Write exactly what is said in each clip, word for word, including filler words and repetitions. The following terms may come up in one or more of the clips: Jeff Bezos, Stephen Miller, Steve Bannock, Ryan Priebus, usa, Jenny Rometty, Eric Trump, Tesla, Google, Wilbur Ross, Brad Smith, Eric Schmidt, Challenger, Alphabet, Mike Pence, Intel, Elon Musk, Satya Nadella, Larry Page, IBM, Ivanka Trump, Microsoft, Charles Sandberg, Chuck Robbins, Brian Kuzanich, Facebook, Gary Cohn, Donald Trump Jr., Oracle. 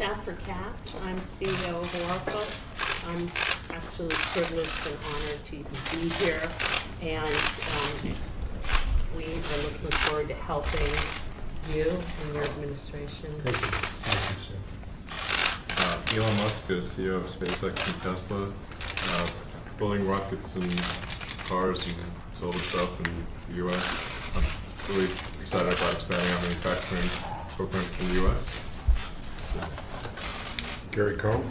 Safra Catz. I'm C E O of Oracle. I'm actually privileged and honored to be here, and um, we are looking forward to helping you and your administration. Thank you. Thank you, sir. Uh, Elon Musk is C E O of SpaceX and Tesla, uh, building rockets and cars and solar stuff in the U S. I'm really excited about expanding our manufacturing footprint in the U S. Gary Cohn,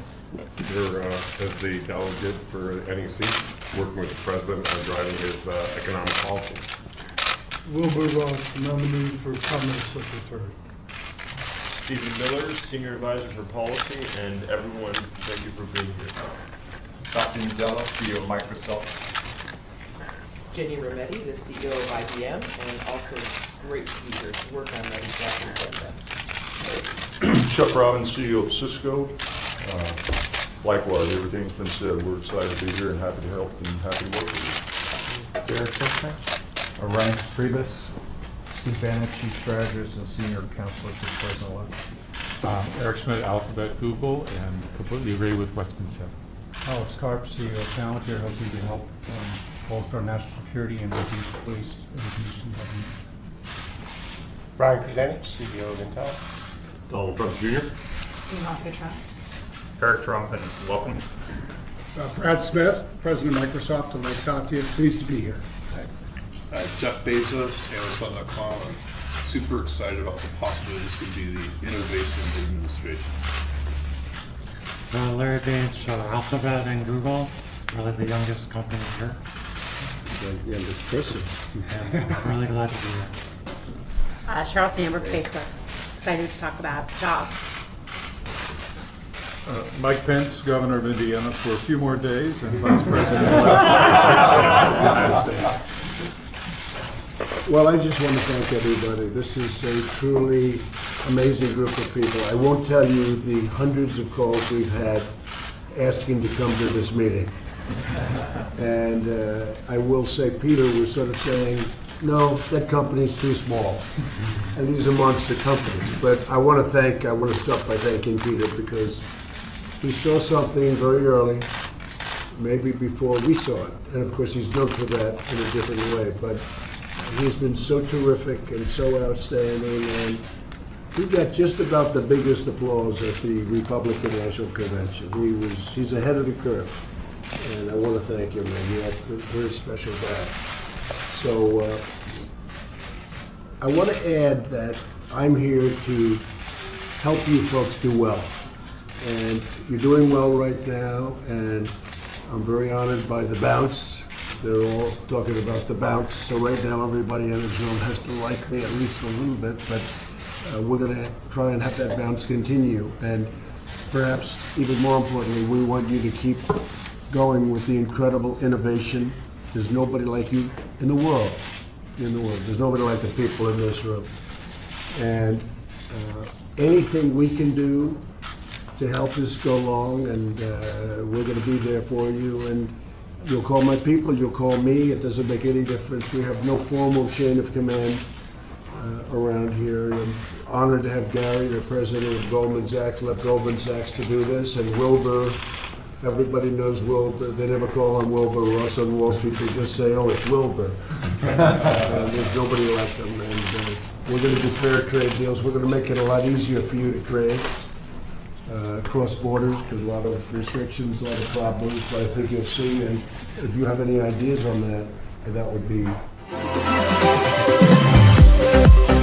you're uh, as the delegate for N E C, working with the president on driving his uh, economic policy. Will Burr-Ross, nominee for Commerce Secretary. Stephen Miller, Senior Advisor for Policy, and everyone, thank you for being here. Satya Nadella, C E O of Microsoft. Jenny Rometty, the C E O of I B M, and also great to be here to work on that exactly agenda. Chuck Robbins, C E O of Cisco. Uh, likewise, everything's been said. We're excited to be here and happy to help and happy to work with you. Eric Trump, Ryan Priebus, Steve Bannock, Chief Strategist and Senior Counselor to the President-elect. Um, Eric Schmidt, Alphabet, Google, and completely agree with what's been said. Alex Karp, C E O of Challenger, hoping to help um, bolster our national security and reduce waste and reduce government. Brian Kuzanich, C E O of Intel. Donald Trump Junior Ivanka Trump. Eric Trump, and welcome. Uh, Brad Smith, President of Microsoft, and Mike Satya, pleased to be here. Uh, Jeff Bezos, Amazon dot com. I'm super excited about the possibilities could be the innovation administration. Uh, Larry Page, uh, Alphabet and Google, really the youngest company here. The youngest person. And I'm really glad to be here. Uh, Charles Sandberg, Facebook. Excited to talk about jobs. Uh, Mike Pence, Governor of Indiana, for a few more days, and Vice President of the United States. Well, I just want to thank everybody. This is a truly amazing group of people. I won't tell you the hundreds of calls we've had asking to come to this meeting. And uh, I will say, Peter was sort of saying, no, that company's too small, and these are monster companies. But I want to thank, I want to start by thanking Peter, because he saw something very early, maybe before we saw it. And of course, he's known for that in a different way. But he's been so terrific and so outstanding. And he got just about the biggest applause at the Republican National Convention. He was, he's ahead of the curve. And I want to thank him. And he had a very special guy. So uh, I want to add that I'm here to help you folks do well. And you're doing well right now, and I'm very honored by the bounce. They're all talking about the bounce. So right now, everybody in this room has to like me at least a little bit, but uh, we're going to try and have that bounce continue. And perhaps even more importantly, we want you to keep going with the incredible innovation. There's nobody like you in the world. In the world, there's nobody like the people in this room. And uh, anything we can do to help us go along, and uh, we're going to be there for you. And you'll call my people, you'll call me, it doesn't make any difference. We have no formal chain of command uh, around here. And I'm honored to have Gary, the president of Goldman Sachs, left Goldman Sachs to do this, and Wilbur. Everybody knows Wilbur. They never call him Wilbur Ross on Wall Street. They just say, oh, it's Wilbur. uh, there's nobody like them. And uh, we're going to do fair trade deals. We're going to make it a lot easier for you to trade. Uh, cross borders, because a lot of restrictions, a lot of problems, but I think you'll see, and if you have any ideas on that, that would be...